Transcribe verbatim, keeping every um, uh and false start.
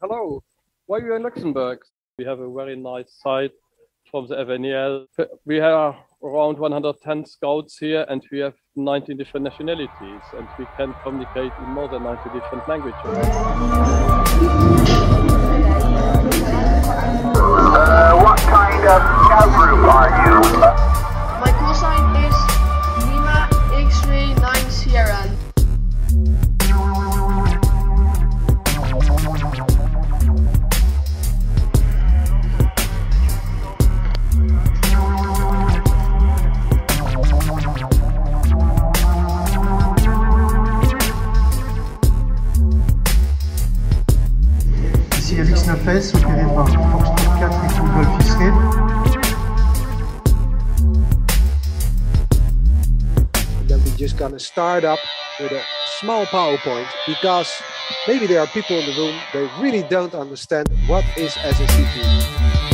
hello, why are you in Luxembourg? We have a very nice site from the F N E L. We have around one hundred ten scouts here, and we have nineteen different nationalities, and we can communicate in more than ninety different languages. Uh, what kind of scout group are you? My call sign is Lima X-ray nine Sierra. C R X Nafes, opéré par Fox trente-quatre et Golf Israël. Then we're just gonna start up with a small PowerPoint, because maybe there are people in the room, they really don't understand what is S S C P.